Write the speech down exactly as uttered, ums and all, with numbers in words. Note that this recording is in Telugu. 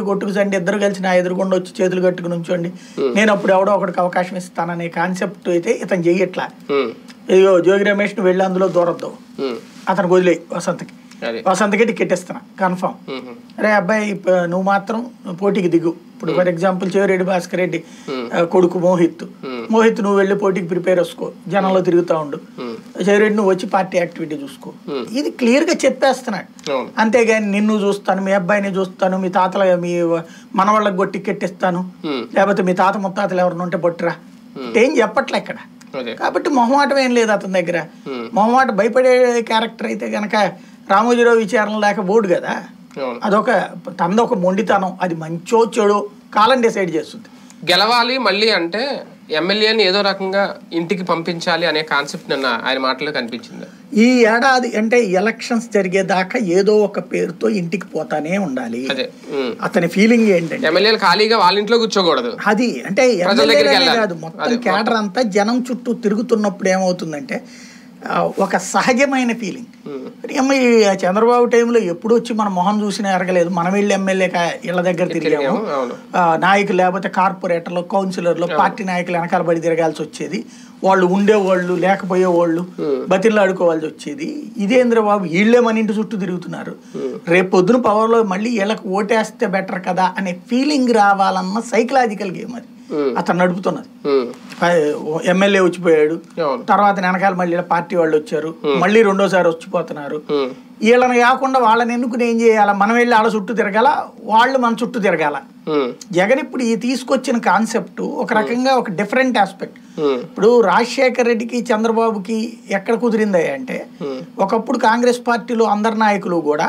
ఇద్దరు కొట్టుకుసండి ఇద్దరు కలిసి నా ఎదురుకొండ వచ్చి చేతులు కట్టుకుని ఉంచండి నేను అప్పుడు ఎవడో ఒకటికి అవకాశం ఇస్తాననే కాన్సెప్ట్ అయితే ఇతను చెయ్యట్లా. ఇదిగో జోగి రమేష్ ను వెళ్ళి అందులో దూరద్దు అతను వదిలే వసంతకి వసంతకి టికెట్ ఇస్తాను కన్ఫామ్. అరే అబ్బాయి నువ్వు మాత్రం పోటీకి దిగు. ఇప్పుడు ఫర్ ఎగ్జాంపుల్ చెవిరెడ్డి భాస్కర్ రెడ్డి కొడుకు మోహిత్ మోహిత్ నువ్వు వెళ్ళి పోటీకి ప్రిపేర్ చేసుకో జనంలో తిరుగుతూ ఉండు చెవిరెడ్డి నువ్వు వచ్చి పార్టీ యాక్టివిటీ చూసుకో. ఇది క్లియర్గా చెప్పేస్తున్నాడు. అంతేగాని నిన్ను చూస్తాను మీ అబ్బాయిని చూస్తాను మీ తాతల మీ మన వాళ్ళకి కూడా టికెట్ ఇస్తాను లేకపోతే మీ తాత ముత్తాతలు ఎవరిని ఉంటే బొట్టురా ఏం చెప్పట్లే ఇక్కడ. కాబట్టి మొహమాటం ఏం లేదు అతని దగ్గర. మొహమాట భయపడే క్యారెక్టర్ అయితే కనుక రామోజీరావు విచారణ లేక బోర్డు కదా అదొక తనదొక మొండితనం. అది మంచో చెడో కాలం డిసైడ్ చేస్తుంది. గెలవాలి మళ్ళీ అంటే ఎమ్మెల్యేని ఏదో రకంగా ఇంటికి పంపించాలి అనే కాన్సెప్ట్ నిన్న ఆయన మాటలో కనిపించింది. ఈ ఏడాది అంటే ఎలక్షన్స్ జరిగేదాకా ఏదో ఒక పేరుతో ఇంటికి పోతానే ఉండాలి అతని ఫీలింగ్ ఏంటంటే ఎమ్మెల్యేలు ఖాళీగా వాళ్ళ ఇంట్లో కూర్చోకూడదు. అది అంటే ఎమ్మెల్యేలే కాదు మొత్తం క్యాడర్ అంతా జనం చుట్టూ తిరుగుతున్నప్పుడు ఏమవుతుందంటే ఒక సహజమైన ఫీలింగ్. అమ్మ ఈ చంద్రబాబు టైంలో ఎప్పుడు వచ్చి మన మొహం చూసినా ఎరగలేదు మనం వెళ్ళి ఎమ్మెల్యే ఇళ్ళ దగ్గర తిరిగాము నాయకులు లేకపోతే కార్పొరేటర్లు కౌన్సిలర్లు పార్టీ నాయకులు వెనకాల పడి తిరగాల్సి వచ్చేది. వాళ్ళు ఉండేవాళ్ళు లేకపోయేవాళ్ళు బతిళ్ళు ఆడుకోవాల్సి వచ్చేది. ఇదేంద్ర బాబు వీళ్ళే మన ఇంటి చుట్టూ తిరుగుతున్నారు రేపు పొద్దున పవర్లో మళ్ళీ వీళ్ళకి ఓటేస్తే బెటర్ కదా అనే ఫీలింగ్ రావాలన్న సైకలాజికల్ గేమ్ అది అతను నడుపుతున్నది. ఎమ్మెల్యే వచ్చిపోయాడు తర్వాత వెనకాల మళ్ళీ పార్టీ వాళ్ళు వచ్చారు మళ్ళీ రెండోసారి వచ్చిపోతున్నారు. వీళ్ళని కాకుండా వాళ్ళని ఎన్నుకుని ఏం చేయాలా మనం వెళ్ళి వాళ్ళ చుట్టూ తిరగాల వాళ్ళు మన చుట్టూ తిరగాల. జగన్ ఇప్పుడు ఈ తీసుకొచ్చిన కాన్సెప్ట్ ఒక రకంగా ఒక డిఫరెంట్ ఆస్పెక్ట్. ఇప్పుడు రాజశేఖర్ రెడ్డికి చంద్రబాబుకి ఎక్కడ కుదిరిందా అంటే ఒకప్పుడు కాంగ్రెస్ పార్టీలో అందరి నాయకులు కూడా